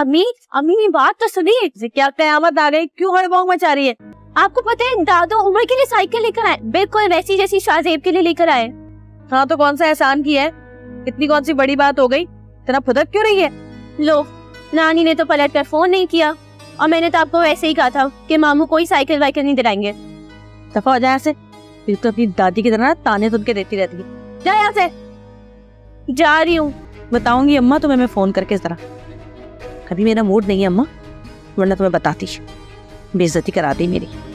अम्मी अम्मी बात तो सुनिए, क्या कयामत आ गई, क्यों हड़बड़ाहट मचा रही है? आपको पता है दादो उमर के लिए साइकिल लेकर आए, बिल्कुल वैसी जैसी शाहजेब के लिए लेकर आए। हाँ तो कौन सा एहसान किया है, इतनी कौन सी बड़ी बात हो गई, इतना फुदक क्यों रही है? लो नानी ने तो पलट कर फोन नहीं किया, और मैंने तो आपको वैसे ही कहा था कि मामू कोई साइकिल वाइकिल नहीं दिलाएंगे। दफा हो जाए ऐसे, फिर तो अपनी दादी की तरह ताने सुन के देती रहती है। जा यहाँ से, जा रही हूँ, बताऊंगी अम्मा तुम्हें मैं फोन करके इस तरह। अभी मेरा मूड नहीं है अम्मा, वरना तुम्हें बताती, बेइज्जती करा दी मेरी।